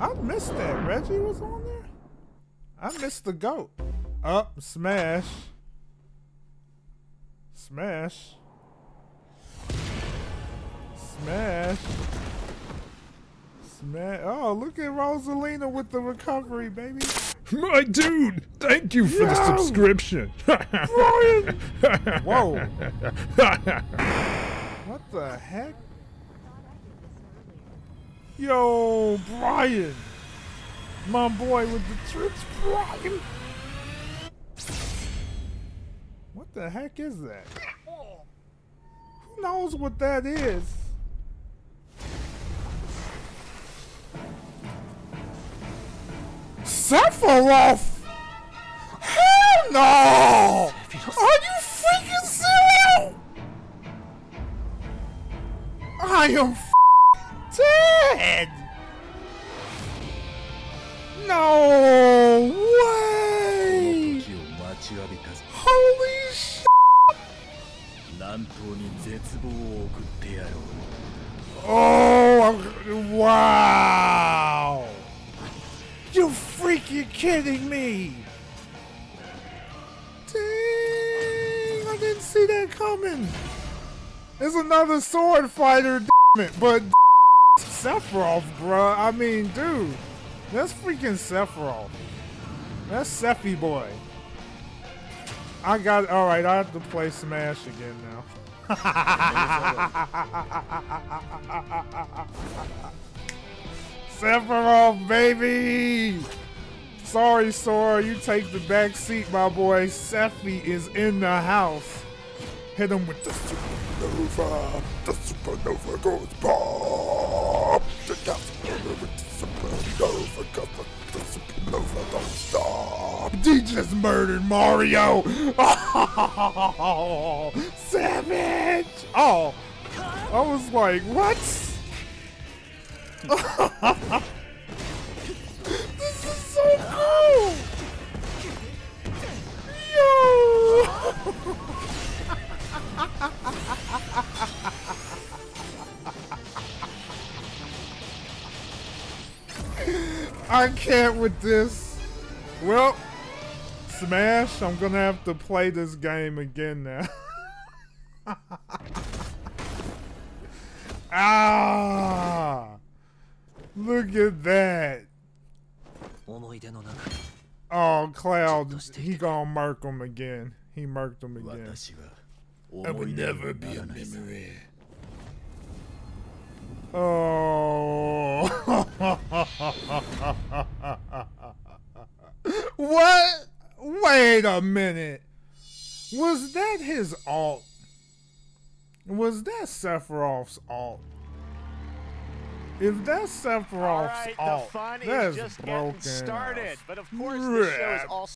I missed that. Reggie was on there? I missed the goat. Up, smash. Smash. Smash. Smash. Oh, look at Rosalina with the recovery, baby. My dude, thank you for the subscription. Brian. Whoa. What the heck? Yo, Brian. My boy with the trips, Brian. What the heck is that? Who knows what that is? Sephiroth! Hell no! Are you freaking serious? I am dead! No way! Holy shit! Oh, wow! You freaking kidding me! Dang, I didn't see that coming! There's another sword fighter, damn it, but Sephiroth, bruh. I mean, dude, that's freaking Sephiroth. That's Sephi boy. I got it. All right, I have to play Smash again now. Sephiroth, baby! Sorry, Sora, you take the back seat, my boy. Sephi is in the house. Hit him with the supernova. The supernova goes pop. The supernova goes don't stop! He just murdered Mario! Oh, savage! Oh, I was like, what? This is so cool! Yo! I can't with this. Well, Smash, I'm gonna have to play this game again now. Ah! Look at that. Oh, Cloud, he gonna murk him again. He murked him again. It would never be a memory. Oh. What? Wait a minute. Was that his alt? Was that Sephiroth's alt? If that's Sephiroth's alt, that is broken. All right, the fun is just getting started, but of course the show is also